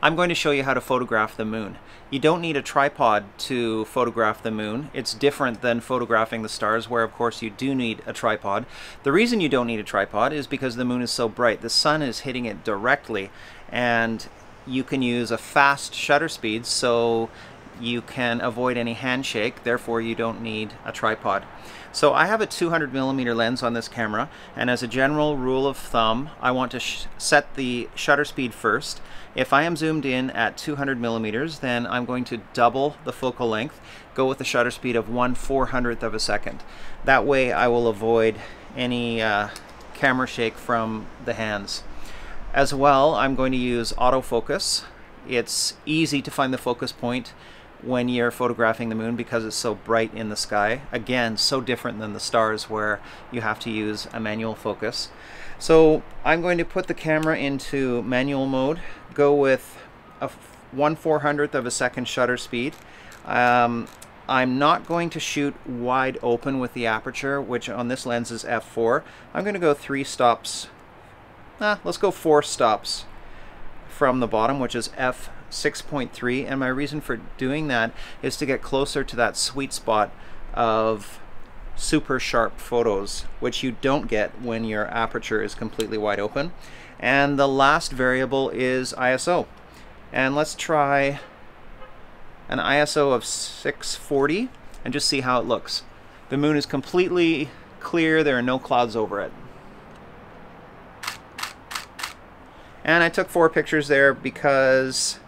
I'm going to show you how to photograph the moon. You don't need a tripod to photograph the moon. It's different than photographing the stars, where of course you do need a tripod. The reason you don't need a tripod is because the moon is so bright. The sun is hitting it directly, and you can use a fast shutter speed so you can avoid any handshake, therefore you don't need a tripod. So I have a 200mm lens on this camera, and as a general rule of thumb, I want to set the shutter speed first. If I am zoomed in at 200mm, then I'm going to double the focal length, go with a shutter speed of 1/400th of a second. That way I will avoid any camera shake from the hands. As well, I'm going to use autofocus. It's easy to find the focus point when you're photographing the moon because it's so bright in the sky. Again, so different than the stars where you have to use a manual focus. So I'm going to put the camera into manual mode, go with a 1/400th of a second shutter speed. I'm not going to shoot wide open with the aperture, which on this lens is f4. I'm going to go 3 stops. Let's go 4 stops from the bottom, which is f6.3, and my reason for doing that is to get closer to that sweet spot of super sharp photos, which you don't get when your aperture is completely wide open. And the last variable is ISO, and let's try an ISO of 640 and just see how it looks. The moon is completely clear, there are no clouds over it. And I took 4 pictures there because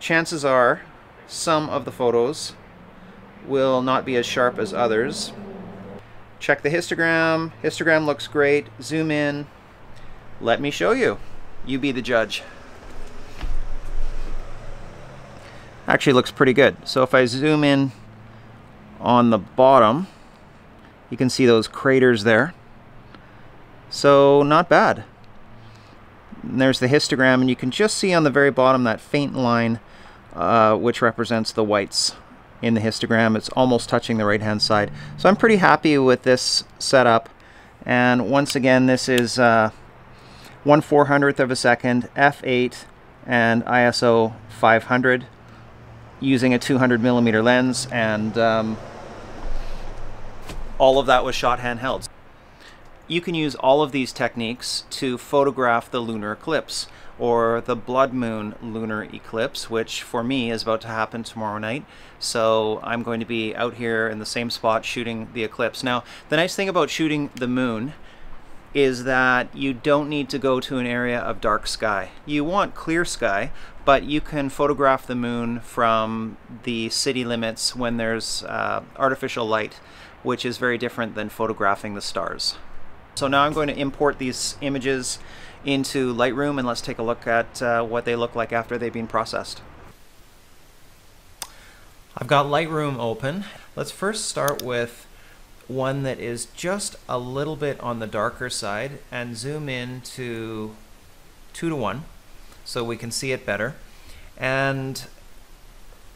chances are some of the photos will not be as sharp as others. Check the histogram. Histogram looks great. Zoom in. Let me show you. You be the judge. Actually looks pretty good. So if I zoom in on the bottom, you can see those craters there. So not bad. And there's the histogram, and you can just see on the very bottom that faint line which represents the whites in the histogram. It's almost touching the right hand side. So I'm pretty happy with this setup, and once again this is 1/400th of a second, f8, and ISO 500 using a 200mm lens, and all of that was shot handheld. You can use all of these techniques to photograph the lunar eclipse, or the blood moon lunar eclipse, which for me is about to happen tomorrow night. So I'm going to be out here in the same spot shooting the eclipse. Now, the nice thing about shooting the moon is that you don't need to go to an area of dark sky. You want clear sky, but you can photograph the moon from the city limits when there's artificial light, which is very different than photographing the stars. So now I'm going to import these images into Lightroom, and let's take a look at what they look like after they've been processed. I've got Lightroom open. Let's first start with one that is just a little bit on the darker side and zoom in to 2:1 so we can see it better. And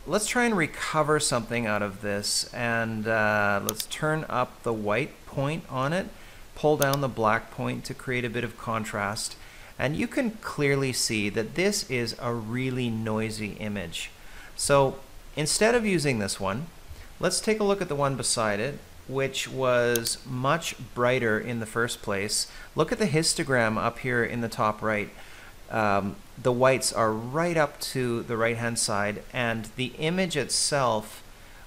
let's try and recover something out of this, and let's turn up the white point on it. Pull down the black point to create a bit of contrast, and you can clearly see that this is a really noisy image. So instead of using this one, let's take a look at the one beside it, which was much brighter in the first place. Look at the histogram up here in the top right. The whites are right up to the right hand side, and the image itself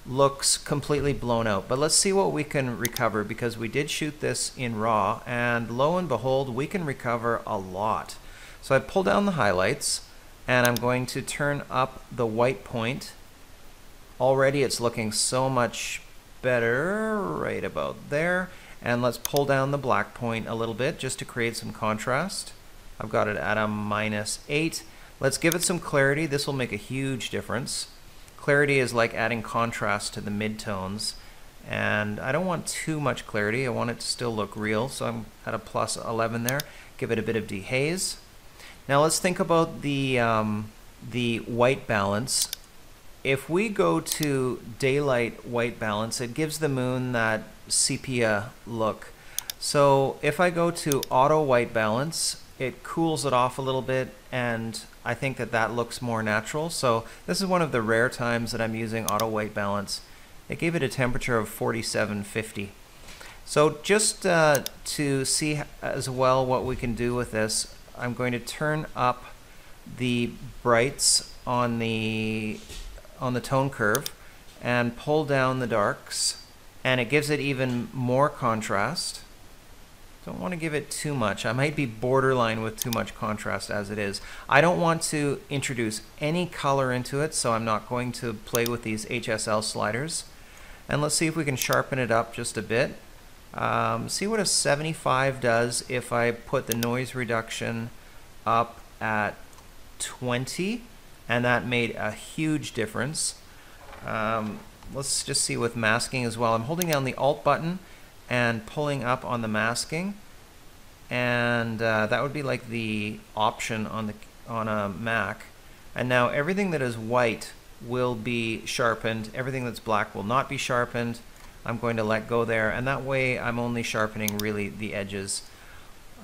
looks completely blown out. But let's see what we can recover, because we did shoot this in RAW, and lo and behold, we can recover a lot. So I pull down the highlights, and I'm going to turn up the white point. Already it's looking so much better right about there. And let's pull down the black point a little bit just to create some contrast. I've got it at a -8. Let's give it some clarity. This will make a huge difference. Clarity is like adding contrast to the midtones, and I don't want too much clarity. I want it to still look real, so I'm at a +11 there. Give it a bit of dehaze. Now let's think about the white balance. If we go to daylight white balance, it gives the moon that sepia look. So if I go to auto white balance, it cools it off a little bit, and I think that that looks more natural. So this is one of the rare times that I'm using auto white balance. It gave it a temperature of 4750. So just to see as well what we can do with this, I'm going to turn up the brights on the tone curve and pull down the darks, and it gives it even more contrast. Don't want to give it too much. I might be borderline with too much contrast as it is. I don't want to introduce any color into it, so I'm not going to play with these HSL sliders. And let's see if we can sharpen it up just a bit. See what a 75 does if I put the noise reduction up at 20, and that made a huge difference. Let's just see with masking as well. I'm holding down the Alt button and pulling up on the masking, and that would be like the option on a Mac. And now everything that is white will be sharpened, everything that's black will not be sharpened. I'm going to let go there, and that way I'm only sharpening really the edges.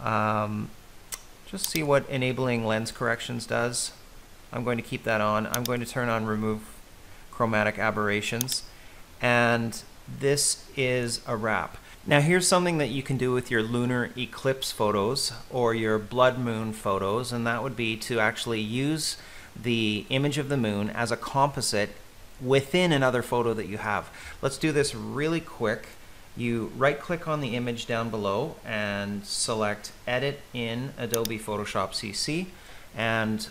Just see what enabling lens corrections does. I'm going to keep that on. I'm going to turn on remove chromatic aberrations, and this is a wrap. Now here's something that you can do with your lunar eclipse photos or your blood moon photos, and that would be to actually use the image of the moon as a composite within another photo that you have. Let's do this really quick. You right click on the image down below and select Edit in Adobe Photoshop CC, and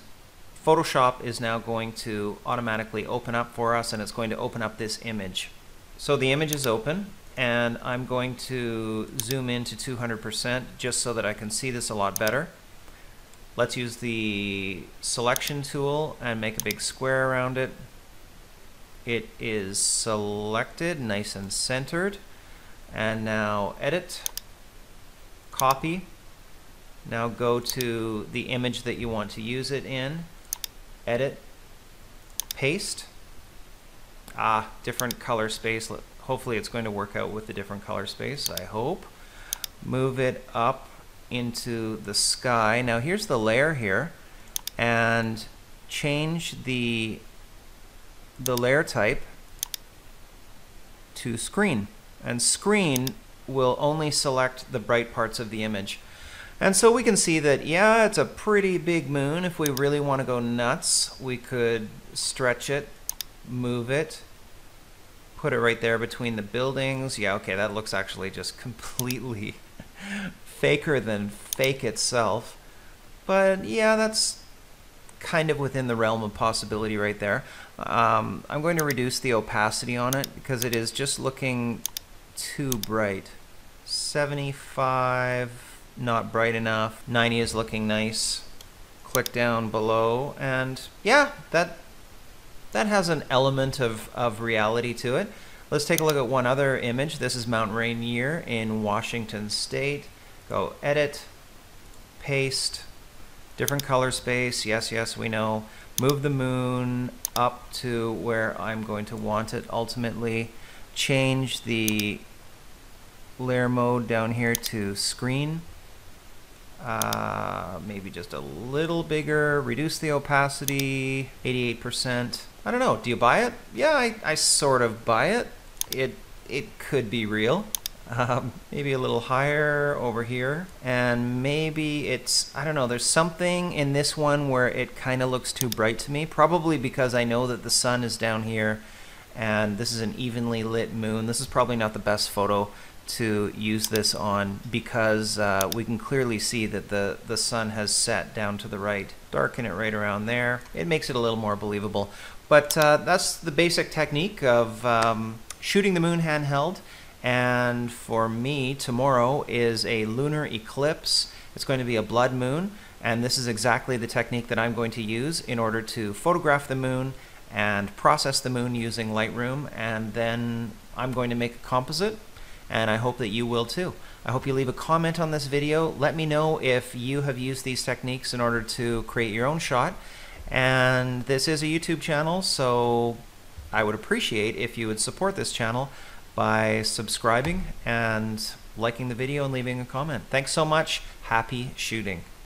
Photoshop is now going to automatically open up for us, and it's going to open up this image. So the image is open, and I'm going to zoom in to 200% just so that I can see this a lot better. Let's use the selection tool and make a big square around it. It is selected, nice and centered. And now edit, copy. Now go to the image that you want to use it in, edit, paste. Different color space. Hopefully it's going to work out with the different color space, I hope. Move it up into the sky. Now here's the layer here, and change the layer type to screen, and screen will only select the bright parts of the image. And so we can see that, yeah, it's a pretty big moon. If we really want to go nuts, we could stretch it, move it, put it right there between the buildings. Yeah, okay, that looks actually just completely faker than fake itself, but yeah, that's kind of within the realm of possibility right there. I'm going to reduce the opacity on it because it is just looking too bright. 75, not bright enough. 90 is looking nice. Click down below, and yeah, that has an element of reality to it. Let's take a look at one other image. This is Mount Rainier in Washington State. Go edit, paste, different color space. Yes, yes, we know. Move the moon up to where I'm going to want it ultimately. Change the layer mode down here to screen. Maybe just a little bigger. Reduce the opacity, 88%. I don't know, do you buy it? Yeah, I sort of buy it. It could be real. Maybe a little higher over here, and maybe it's, I don't know, there's something in this one where it kind of looks too bright to me, probably because I know that the sun is down here and this is an evenly lit moon. This is probably not the best photo to use this on because we can clearly see that the sun has set down to the right. Darken it right around there. It makes it a little more believable. But that's the basic technique of shooting the moon handheld. And for me, tomorrow is a lunar eclipse. It's going to be a blood moon, and this is exactly the technique that I'm going to use in order to photograph the moon and process the moon using Lightroom, and then I'm going to make a composite, and I hope that you will too. I hope you leave a comment on this video. Let me know if you have used these techniques in order to create your own shot. And this is a YouTube channel, so I would appreciate if you would support this channel by subscribing and liking the video and leaving a comment. Thanks so much. Happy shooting.